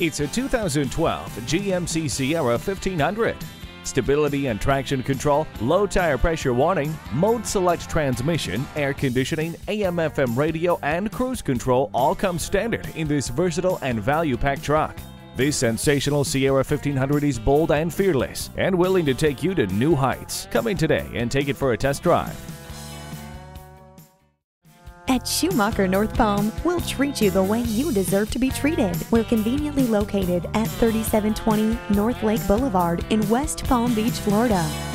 It's a 2012 GMC Sierra 1500. Stability and traction control, low tire pressure warning, mode select transmission, air conditioning, AM/FM radio and cruise control all come standard in this versatile and value-packed truck. This sensational Sierra 1500 is bold and fearless and willing to take you to new heights. Come in today and take it for a test drive. At Schumacher North Palm, we'll treat you the way you deserve to be treated. We're conveniently located at 3720 North Lake Boulevard in West Palm Beach, Florida.